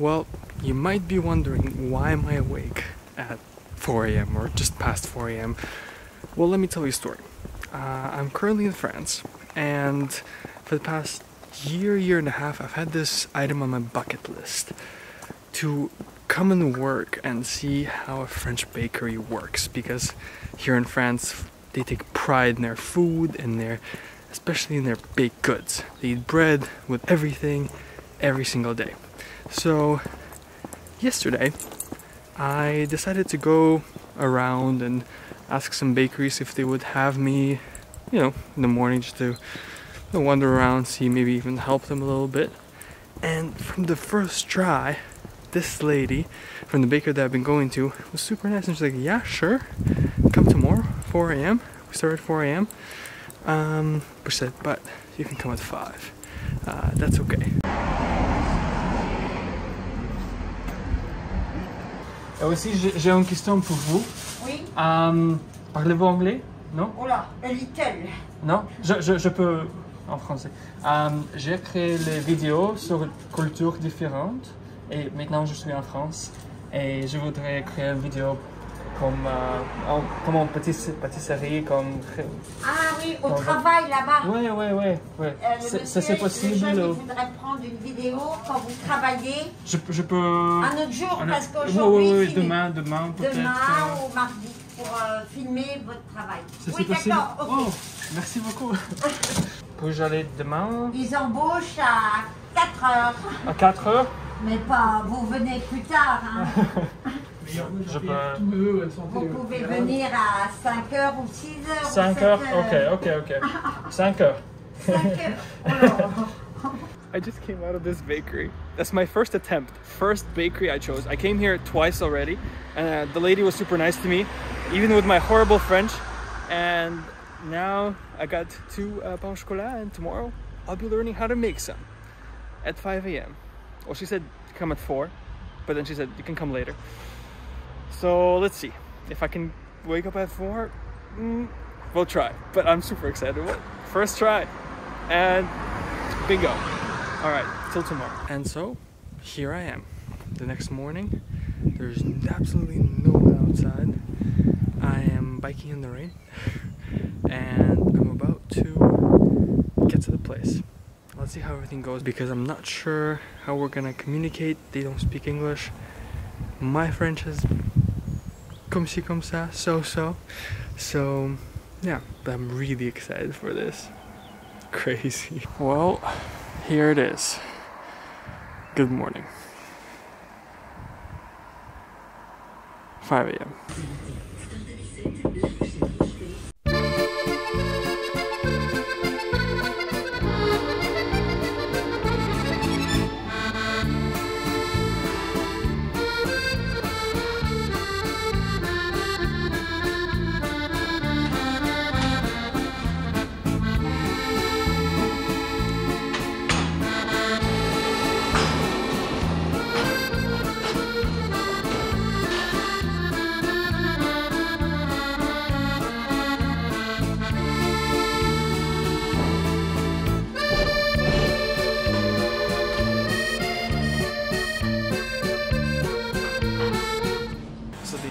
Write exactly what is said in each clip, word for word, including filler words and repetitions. Well, you might be wondering why am I awake at four A M or just past four A M? Well, let me tell you a story. Uh, I'm currently in France, and for the past year, year and a half, I've had this item on my bucket list to come and work and see how a French bakery works, because here in France, they take pride in their food and their, especially in their baked goods. They eat bread with everything, every single day. So yesterday I decided to go around and ask some bakeries if they would have me, you know, in the morning just to wander around, see, maybe even help them a little bit. And from the first try, this lady from the baker that I've been going to was super nice, and she's like, yeah, sure, come tomorrow, four A M We start at four A M Um, but she said, but you can come at five. Uh, that's okay. Et aussi, j'ai une question pour vous. Oui. Um, Parlez-vous anglais? Non? Oh là, a little. Non? Je, je, je peux en français. Um, j'ai créé les vidéos sur cultures différentes et maintenant je suis en France et je voudrais créer une vidéo comme, euh, en, comme en pâtisserie, comme... Ah oui, au travail là-bas. Oui, oui, oui. oui. Euh, c'est possible. Je ou... voudrais prendre une vidéo quand vous travaillez. Je, je peux... Un autre jour, Alors, parce qu'aujourd'hui... Oui, oui, oui, demain, demain peut-être. Demain euh... ou mardi, pour euh, filmer votre travail. Ça, oui, d'accord. Okay. Oh, merci beaucoup. Puis-je aller demain? Ils embauchent à quatre heures. À quatre heures? Mais pas, vous venez plus tard. Hein. Je, je peux... Vous pouvez venir à cinq heures ou six heures. cinq heures, ok, ok, ok. cinq heures. cinq heures. Oh. I just came out of this bakery. That's my first attempt, first bakery I chose. I came here twice already, and uh, the lady was super nice to me, even with my horrible French. And now I got two uh, pain au chocolat, and tomorrow I'll be learning how to make some at five A M Well, she said come at four, but then she said you can come later. So let's see if I can wake up at four. Mm, we'll try, but I'm super excited. First try, and bingo. All right, till tomorrow. And so here I am. The next morning, there's absolutely no one outside. I am biking in the rain, and I'm about to get to the place. Let's see how everything goes, because I'm not sure how we're gonna communicate. They don't speak English. My French is comme ci, comme ça, so, so. So, yeah, but I'm really excited for this. Crazy. Well, here it is. Good morning. five A M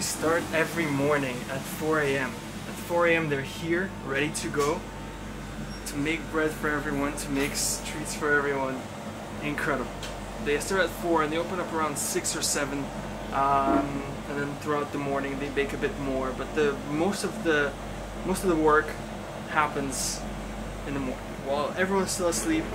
Start every morning at four A M At four A M they're here, ready to go, to make bread for everyone, to make treats for everyone. Incredible. They start at four and they open up around six or seven, um, and then throughout the morning they bake a bit more, but the most of the most of the work happens in the morning. While everyone's still asleep,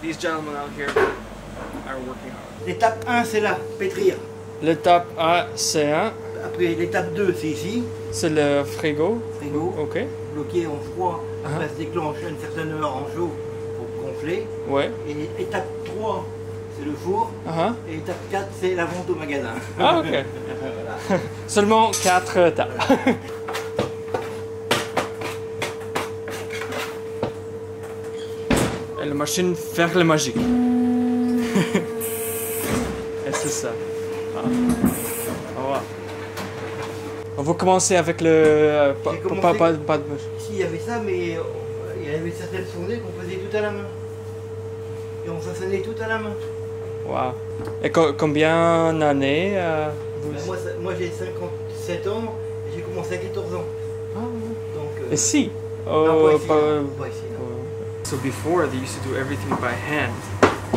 these gentlemen out here are working hard. L'étape un, c'est là, pétrir. L'étape un, c'est un. Après l'étape deux, c'est ici. C'est le frigo. Frigo. Ok. Bloqué en froid, uh -huh. Ça se déclenche à une certaine heure en chaud pour gonfler. Ouais. Et étape trois, c'est le four. Uh -huh. Et étape quatre, c'est la vente au magasin. Ah ok. Voilà. Seulement quatre étapes. Voilà. Et la machine fait le magique. Et c'est ça. Ah. Au revoir. Vous commencez avec le... Euh, pa, commencé, pa, pa, pa, pa, si, il y avait ça, mais il y avait certaines fondées qu'on faisait tout à la main. Et on façonnait tout à la main. Wow. Et co combien d'années euh, vous... Moi, moi j'ai cinquante-sept ans et j'ai commencé à quatorze ans. Ah, donc, euh... Ici? Oh, no, pas ici, pas... Pas ici, no. Oh. So before they used to do everything by hand,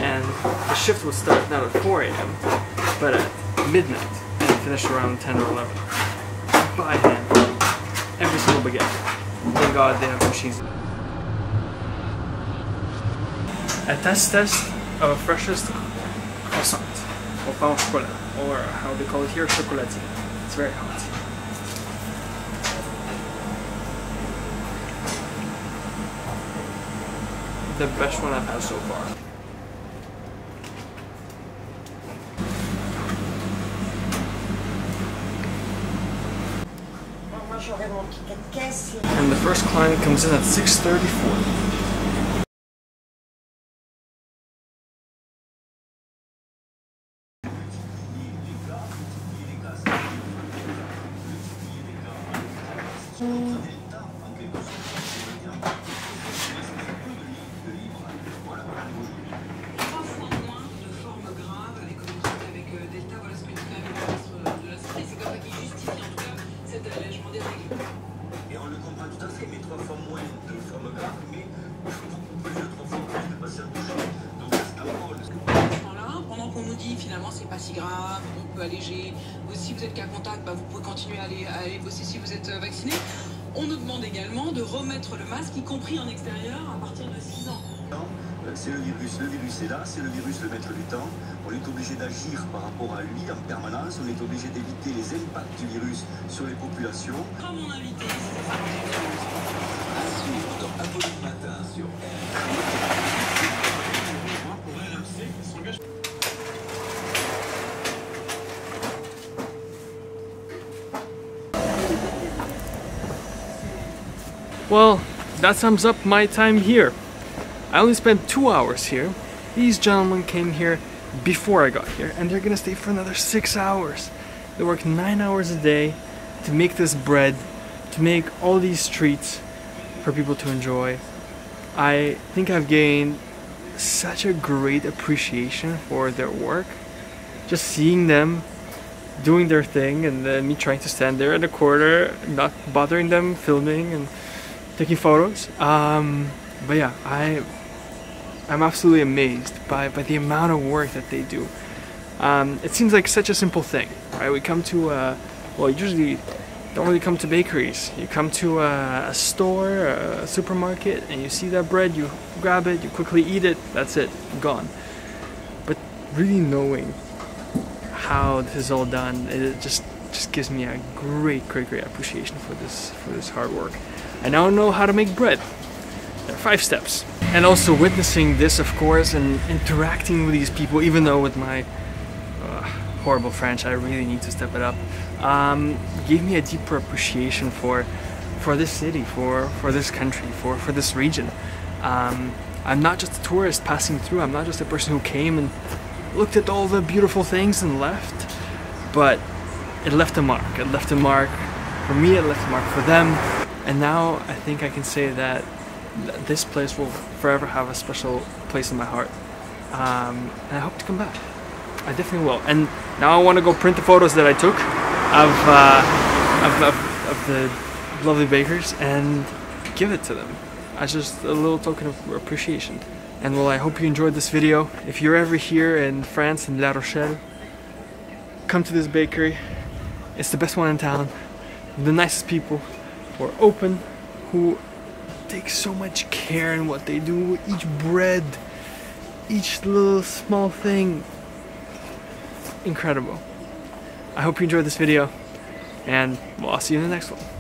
and the shift would start not at four A M but at midnight and finish around ten or eleven. By hand, every single baguette. Thank God they have machines. A test test of a freshest croissant, or pain au chocolat, or how they call it here, chocolatine. It's very hot. The best one I've had so far. And the first client comes in at six thirty-four. Finalement c'est pas si grave, on peut alléger, si vous êtes cas contact, bah, vous pouvez continuer à aller, à aller bosser si vous êtes vacciné. On nous demande également de remettre le masque, y compris en extérieur, à partir de six ans. C'est le virus, le virus est là, c'est le virus le maître du temps, on est obligé d'agir par rapport à lui en permanence, on est obligé d'éviter les impacts du virus sur les populations. Comme mon invité, c'est ça. À suivre dans Apollo Matin sur Well, that sums up my time here. I only spent two hours here. These gentlemen came here before I got here and they're gonna stay for another six hours. They work nine hours a day to make this bread, to make all these treats for people to enjoy. I think I've gained such a great appreciation for their work. Just seeing them doing their thing and then me trying to stand there at a corner, not bothering them, filming and taking photos, um, but yeah, I, I'm absolutely amazed by, by the amount of work that they do. Um, it seems like such a simple thing, right? We come to, uh, well, you usually don't really come to bakeries. You come to uh, a store, a supermarket, and you see that bread, you grab it, you quickly eat it, that's it, gone. But really knowing how this is all done, it just just gives me a great, great, great appreciation for this, for this hard work. I now know how to make bread. There are five steps. And also witnessing this, of course, and interacting with these people, even though with my uh, horrible French, I really need to step it up, um, gave me a deeper appreciation for for this city, for, for this country, for, for this region. Um, I'm not just a tourist passing through. I'm not just a person who came and looked at all the beautiful things and left, but it left a mark. It left a mark for me, it left a mark for them. And now I think I can say that this place will forever have a special place in my heart. Um, and I hope to come back. I definitely will. And now I want to go print the photos that I took of, uh, of, of, of the lovely bakers and give it to them as just a little token of appreciation. And well, I hope you enjoyed this video. If you're ever here in France, in La Rochelle, come to this bakery. It's the best one in town, the nicest people. Or open, who take so much care in what they do, each bread, each little small thing. Incredible. I hope you enjoyed this video, and well, I'll see you in the next one.